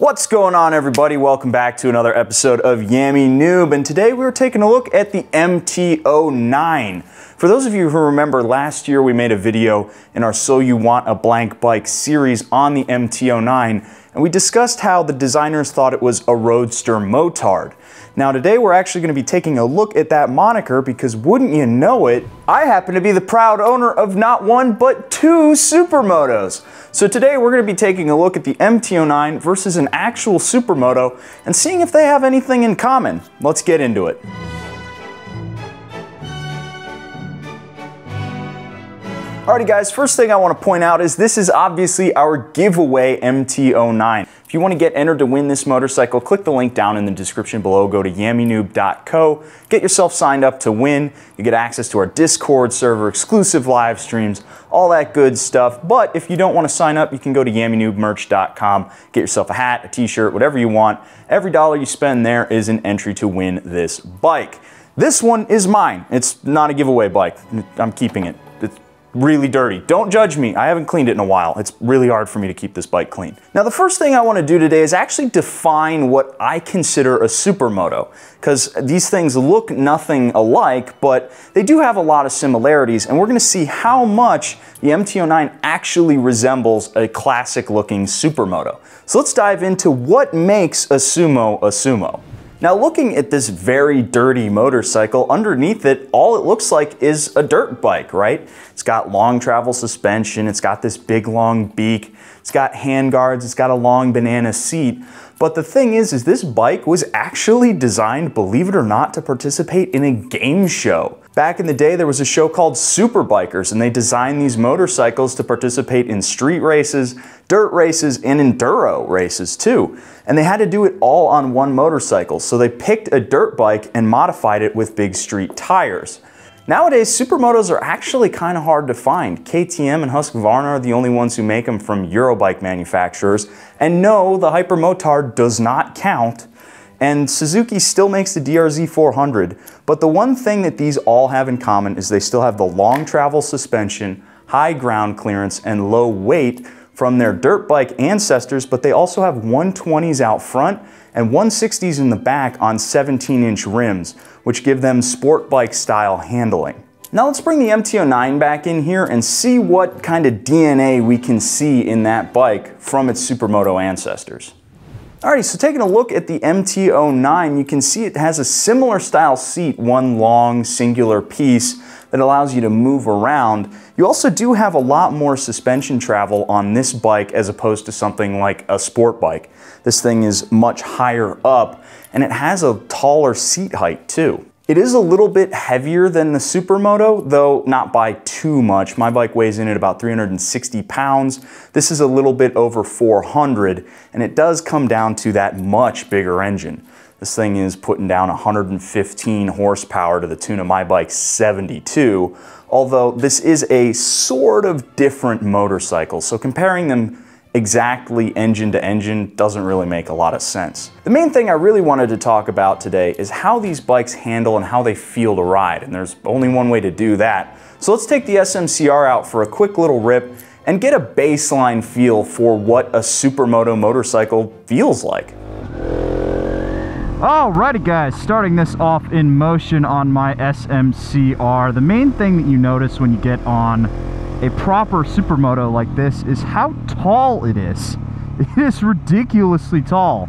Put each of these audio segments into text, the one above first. What's going on, everybody? Welcome back to another episode of Yammie Noob, and today we're taking a look at the MT-09. For those of you who remember, last year we made a video in our So You Want a Blank Bike series on the MT-09, and we discussed how the designers thought it was a Roadster Motard. Now today we're actually going to be taking a look at that moniker because, wouldn't you know it, I happen to be the proud owner of not one but two Supermotos. So today we're going to be taking a look at the MT-09 versus an actual Supermoto and seeing if they have anything in common. Let's get into it. Alrighty guys, first thing I want to point out is this is obviously our giveaway MT-09. If you want to get entered to win this motorcycle, click the link down in the description below, go to yammienoob.co, get yourself signed up to win. You get access to our Discord server, exclusive live streams, all that good stuff. But if you don't want to sign up, you can go to yammienoobmerch.com, get yourself a hat, a t-shirt, whatever you want. Every dollar you spend there is an entry to win this bike. This one is mine. It's not a giveaway bike. I'm keeping it. Really dirty. Don't judge me. I haven't cleaned it in a while. It's really hard for me to keep this bike clean. Now, the first thing I want to do today is actually define what I consider a supermoto, because these things look nothing alike, but they do have a lot of similarities, and we're going to see how much the MT-09 actually resembles a classic-looking supermoto. So let's dive into what makes a sumo a sumo. Now, looking at this very dirty motorcycle, underneath it, all it looks like is a dirt bike, right? It's got long travel suspension, it's got this big long beak, it's got handguards, it's got a long banana seat. But the thing is this bike was actually designed, believe it or not, to participate in a game show. Back in the day, there was a show called Super Bikers, and they designed these motorcycles to participate in street races, dirt races, and enduro races too. And they had to do it all on one motorcycle, so they picked a dirt bike and modified it with big street tires. Nowadays, supermotos are actually kind of hard to find. KTM and Husqvarna are the only ones who make them from Eurobike manufacturers. And no, the Hypermotard does not count. And Suzuki still makes the DRZ 400. But the one thing that these all have in common is they still have the long travel suspension, high ground clearance, and low weight from their dirt bike ancestors, but they also have 120s out front and 160s in the back on 17-inch rims, which give them sport bike style handling. Now let's bring the MT-09 back in here and see what kind of DNA we can see in that bike from its supermoto ancestors. Alrighty, so taking a look at the MT-09, you can see it has a similar style seat, one long singular piece that allows you to move around. You also do have a lot more suspension travel on this bike as opposed to something like a sport bike. This thing is much higher up, and it has a taller seat height too. It is a little bit heavier than the Supermoto, though not by too much. My bike weighs in at about 360 pounds. This is a little bit over 400, and it does come down to that much bigger engine. This thing is putting down 115 horsepower to the tune of my bike's 72, although this is a sort of different motorcycle, so comparing them exactly engine to engine doesn't really make a lot of sense. The main thing I really wanted to talk about today is how these bikes handle and how they feel to ride, and there's only one way to do that. So let's take the SMCR out for a quick little rip and get a baseline feel for what a supermoto motorcycle feels like. Alrighty guys, starting this off in motion on my SMCR. The main thing that you notice when you get on a proper supermoto like this is how tall it is. It is ridiculously tall.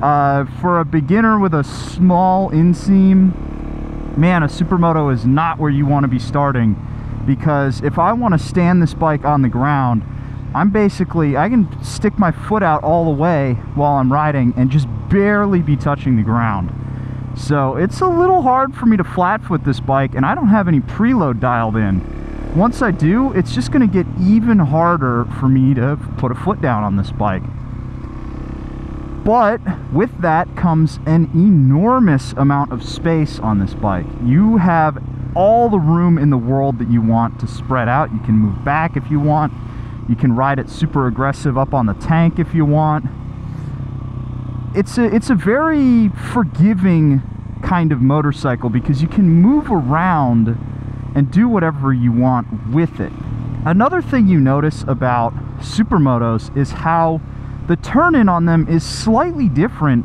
For a beginner with a small inseam, man, a supermoto is not where you want to be starting, because if I want to stand this bike on the ground, I can stick my foot out all the way while I'm riding and just barely be touching the ground. So it's a little hard for me to flatfoot this bike, and I don't have any preload dialed in. Once I do, it's just going to get even harder for me to put a foot down on this bike. But with that comes an enormous amount of space on this bike. You have all the room in the world that you want to spread out. You can move back if you want. You can ride it super aggressive up on the tank if you want. It's a very forgiving kind of motorcycle because you can move around and do whatever you want with it. Another thing you notice about supermotos is how the turn-in on them is slightly different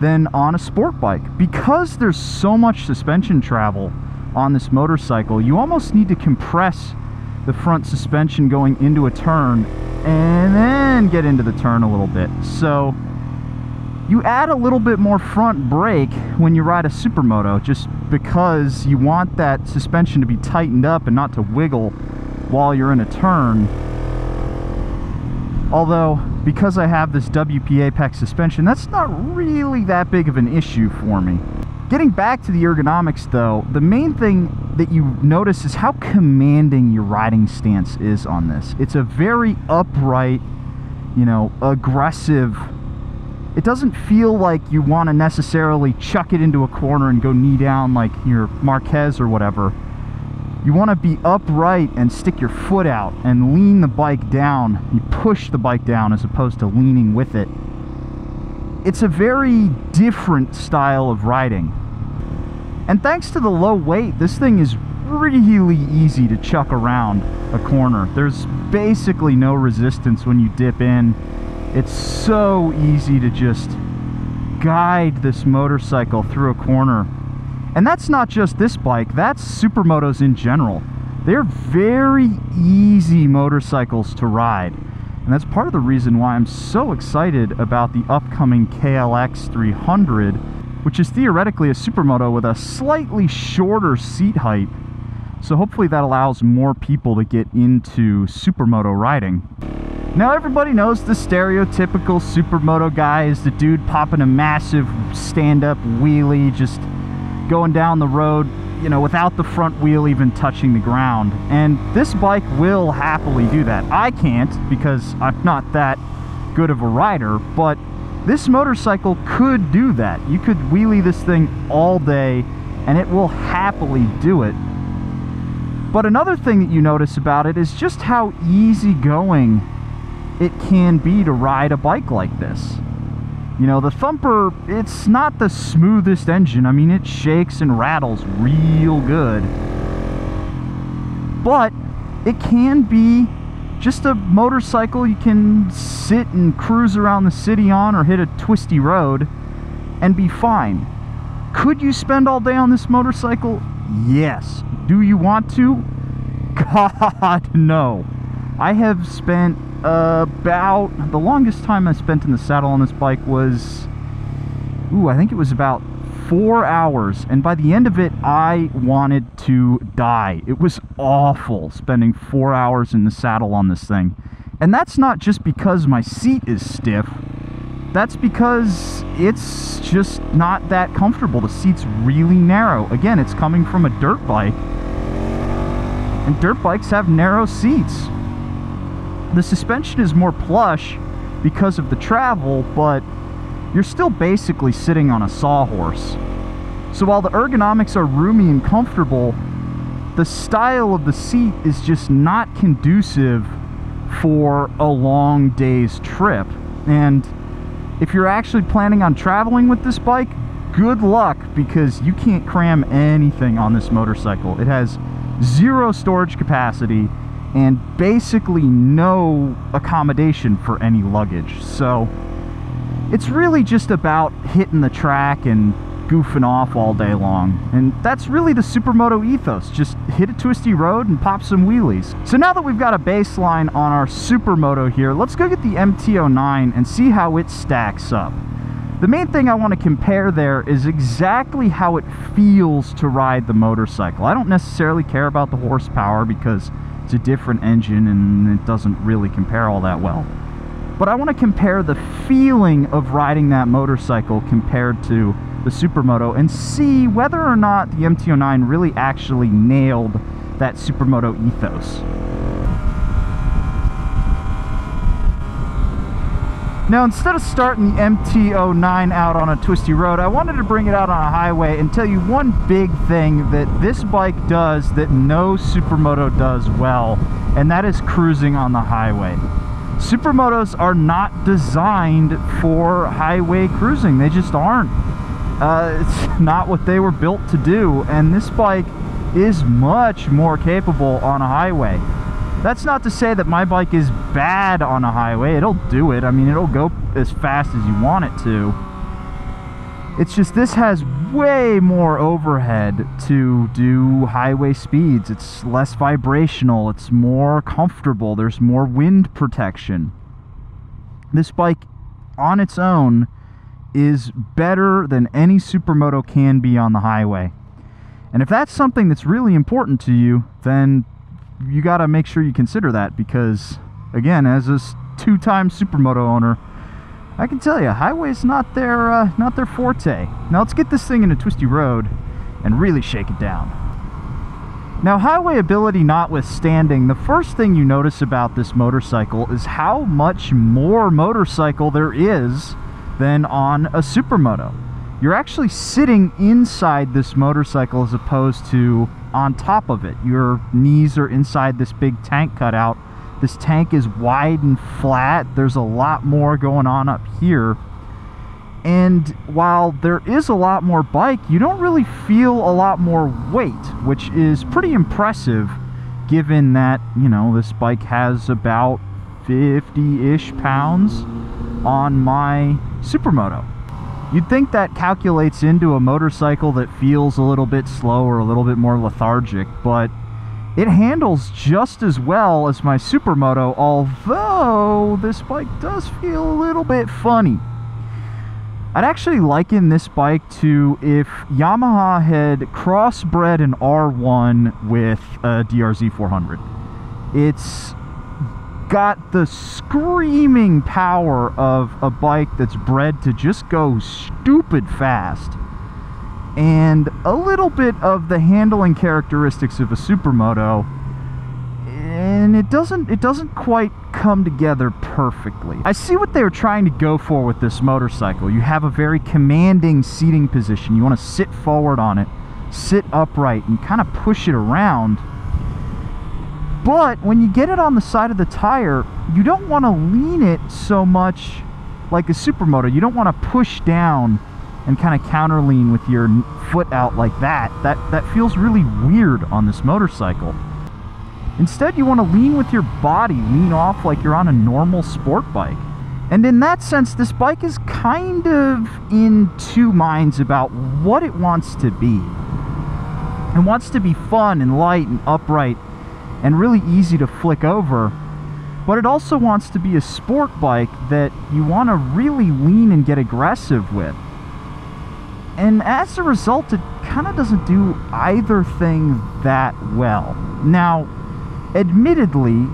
than on a sport bike. Because there's so much suspension travel on this motorcycle, you almost need to compress the front suspension going into a turn and then get into the turn a little bit. So you add a little bit more front brake when you ride a Supermoto, just because you want that suspension to be tightened up and not to wiggle while you're in a turn. Although, because I have this WP Apex suspension, that's not really that big of an issue for me. Getting back to the ergonomics though, the main thing that you notice is how commanding your riding stance is on this. It's a very upright, you know, aggressive. It doesn't feel like you want to necessarily chuck it into a corner and go knee down like your Marquez or whatever. You want to be upright and stick your foot out and lean the bike down. You push the bike down as opposed to leaning with it. It's a very different style of riding. And thanks to the low weight, this thing is really easy to chuck around a corner. There's basically no resistance when you dip in. It's so easy to just guide this motorcycle through a corner. And that's not just this bike, that's supermotos in general. They're very easy motorcycles to ride. And that's part of the reason why I'm so excited about the upcoming KLX 300, which is theoretically a supermoto with a slightly shorter seat height. So hopefully that allows more people to get into supermoto riding. Now everybody knows the stereotypical supermoto guy is the dude popping a massive stand-up wheelie, just going down the road, you know, without the front wheel even touching the ground. And this bike will happily do that. I can't because I'm not that good of a rider, but this motorcycle could do that. You could wheelie this thing all day and it will happily do it. But another thing that you notice about it is just how easygoing it can be to ride a bike like this. You know, the Thumper, it's not the smoothest engine. I mean, it shakes and rattles real good. But it can be just a motorcycle you can sit and cruise around the city on or hit a twisty road and be fine. Could you spend all day on this motorcycle? Yes. Do you want to? God, no. I have spent about, the longest time I spent in the saddle on this bike was, I think it was about 4 hours. And by the end of it, I wanted to die. It was awful spending 4 hours in the saddle on this thing. And that's not just because my seat is stiff. That's because it's just not that comfortable. The seat's really narrow. Again, it's coming from a dirt bike. And dirt bikes have narrow seats. The suspension is more plush because of the travel, but you're still basically sitting on a sawhorse. So while the ergonomics are roomy and comfortable, the style of the seat is just not conducive for a long day's trip. And if you're actually planning on traveling with this bike, good luck, because you can't cram anything on this motorcycle. It has zero storage capacity and basically no accommodation for any luggage. So it's really just about hitting the track and goofing off all day long. And that's really the supermoto ethos. Just hit a twisty road and pop some wheelies. So now that we've got a baseline on our supermoto here, let's go get the MT-09 and see how it stacks up. The main thing I want to compare there is exactly how it feels to ride the motorcycle. I don't necessarily care about the horsepower because it's a different engine and it doesn't really compare all that well. But I want to compare the feeling of riding that motorcycle compared to the supermoto and see whether or not the MT-09 really actually nailed that supermoto ethos. Now, instead of starting the MT-09 out on a twisty road, I wanted to bring it out on a highway and tell you one big thing that this bike does that no supermoto does well, and that is cruising on the highway. Supermotos are not designed for highway cruising. They just aren't. It's not what they were built to do, and this bike is much more capable on a highway. That's not to say that my bike is bad on a highway. It'll do it. I mean, it'll go as fast as you want it to. It's just this has way more overhead to do highway speeds. It's less vibrational. It's more comfortable. There's more wind protection. This bike on its own is better than any supermoto can be on the highway. And if that's something that's really important to you, then you got to make sure you consider that, because again, as a two-time supermoto owner, I can tell you highway's not their forte. Now let's get this thing in a twisty road and really shake it down. Now, highway ability notwithstanding, the first thing you notice about this motorcycle is how much more motorcycle there is than on a supermoto. You're actually sitting inside this motorcycle as opposed to on top of it. Your knees are inside this big tank cutout. This tank is wide and flat. There's a lot more going on up here. And while there is a lot more bike, you don't really feel a lot more weight, which is pretty impressive given that, you know, this bike has about 50-ish pounds on my supermoto. You'd think that calculates into a motorcycle that feels a little bit slower, a little bit more lethargic, but it handles just as well as my supermoto, although this bike does feel a little bit funny. I'd actually liken this bike to if Yamaha had crossbred an R1 with a DRZ 400. It's got the screaming power of a bike that's bred to just go stupid fast, and a little bit of the handling characteristics of a supermoto, and it doesn't quite come together perfectly. I see what they were trying to go for with this motorcycle. You have a very commanding seating position. You want to sit forward on it, sit upright, and kind of push it around. But when you get it on the side of the tire, you don't want to lean it so much like a supermoto. You don't want to push down and kind of counter lean with your foot out like that. That feels really weird on this motorcycle. Instead, you want to lean with your body, lean off like you're on a normal sport bike. And in that sense, this bike is kind of in two minds about what it wants to be. It wants to be fun and light and upright and really easy to flick over, but it also wants to be a sport bike that you want to really lean and get aggressive with. And as a result, it kind of doesn't do either thing that well. Now, admittedly,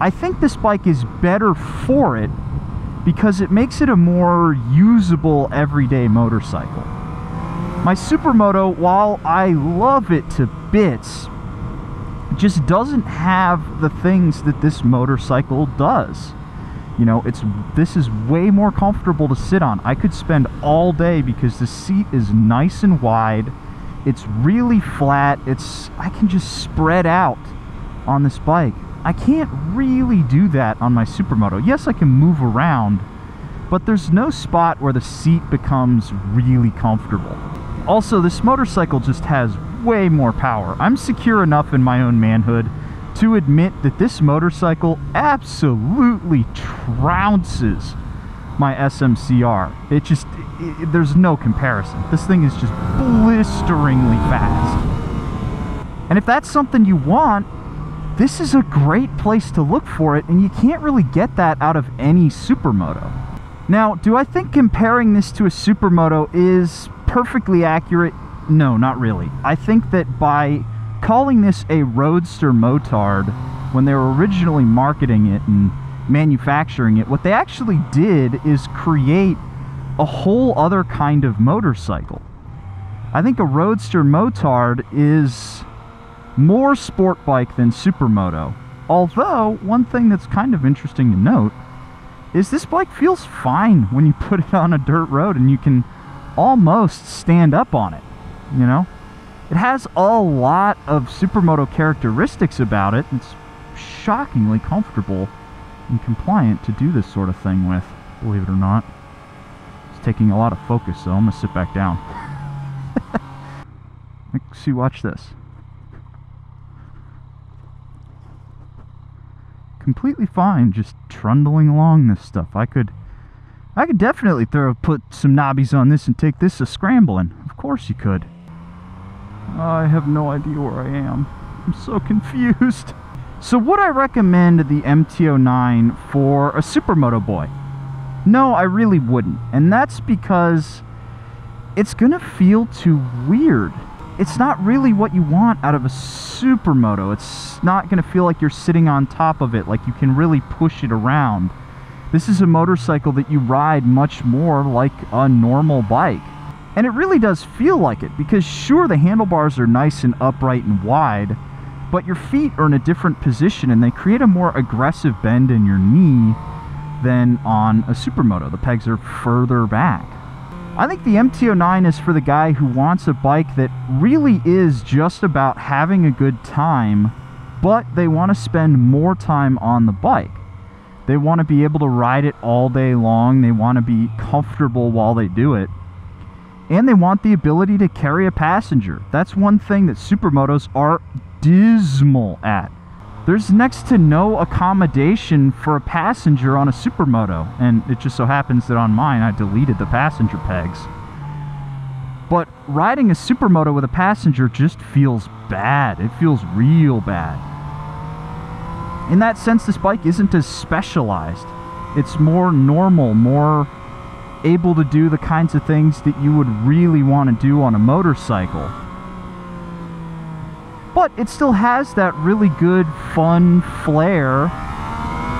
I think this bike is better for it because it makes it a more usable everyday motorcycle. My supermoto, while I love it to bits, just doesn't have the things that this motorcycle does. You know, this is way more comfortable to sit on. I could spend all day because the seat is nice and wide. It's really flat. I can just spread out on this bike. I can't really do that on my supermoto. Yes, I can move around, but there's no spot where the seat becomes really comfortable. Also, this motorcycle just has way more power. I'm secure enough in my own manhood to admit that this motorcycle absolutely trounces my SMCR. There's no comparison. This thing is just blisteringly fast. And if that's something you want, this is a great place to look for it, and you can't really get that out of any supermoto. Now, do I think comparing this to a supermoto is perfectly accurate? No, not really. I think that by calling this a Roadster Motard, when they were originally marketing it and manufacturing it, what they actually did is create a whole other kind of motorcycle. I think a Roadster Motard is more sport bike than supermoto. Although, one thing that's kind of interesting to note is this bike feels fine when you put it on a dirt road, and you can almost stand up on it. You know, it has a lot of supermoto characteristics about it. It's shockingly comfortable and compliant to do this sort of thing with, believe it or not. It's taking a lot of focus, so I'm gonna sit back down. Let's see, watch this. completely fine just trundling along this stuff. I could definitely put some knobbies on this and take this a scrambling. Of course you could. I have no idea where I am. I'm so confused. So would I recommend the MT-09 for a supermoto boy? No, I really wouldn't. And that's because it's gonna feel too weird. It's not really what you want out of a supermoto. It's not gonna feel like you're sitting on top of it, like you can really push it around. This is a motorcycle that you ride much more like a normal bike. And it really does feel like it, because sure, the handlebars are nice and upright and wide, but your feet are in a different position and they create a more aggressive bend in your knee than on a supermoto. The pegs are further back. I think the MT-09 is for the guy who wants a bike that really is just about having a good time, but they want to spend more time on the bike. They want to be able to ride it all day long. They want to be comfortable while they do it. And they want the ability to carry a passenger. That's one thing that supermotos are dismal at. There's next to no accommodation for a passenger on a supermoto. And it just so happens that on mine, I deleted the passenger pegs. But riding a supermoto with a passenger just feels bad. It feels real bad. In that sense, this bike isn't as specialized. It's more normal, more able to do the kinds of things that you would really want to do on a motorcycle. But it still has that really good, fun flair.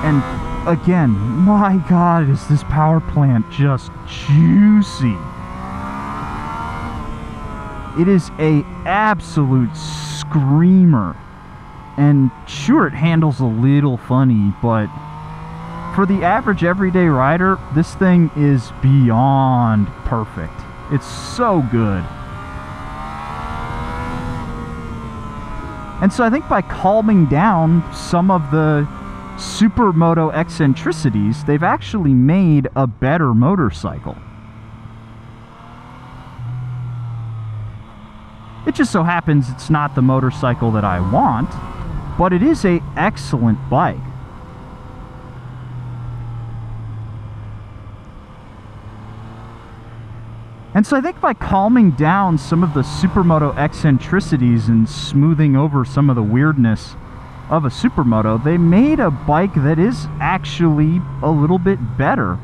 And again, my God, is this power plant just juicy. It is an absolute screamer. And sure, it handles a little funny, but for the average everyday rider, this thing is beyond perfect. It's so good. And so I think by calming down some of the supermoto eccentricities, they've actually made a better motorcycle. It just so happens it's not the motorcycle that I want, but it is an excellent bike. And so I think by calming down some of the supermoto eccentricities and smoothing over some of the weirdness of a supermoto, they made a bike that is actually a little bit better.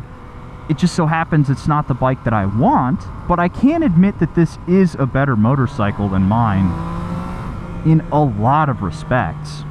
It just so happens it's not the bike that I want, but I can admit that this is a better motorcycle than mine in a lot of respects.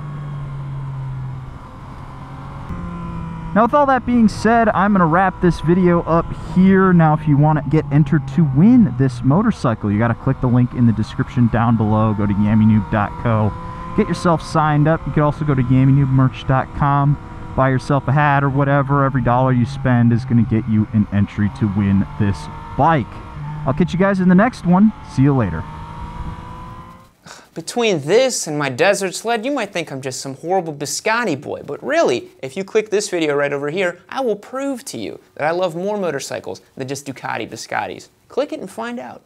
Now, with all that being said, I'm going to wrap this video up here. Now, if you want to get entered to win this motorcycle, you got to click the link in the description down below. Go to yammienoob.co. Get yourself signed up. You can also go to yammienoobmerch.com. Buy yourself a hat or whatever. Every dollar you spend is going to get you an entry to win this bike. I'll catch you guys in the next one. See you later. Between this and my desert sled, you might think I'm just some horrible biscotti boy, but really, if you click this video right over here, I will prove to you that I love more motorcycles than just Ducati biscottis. Click it and find out.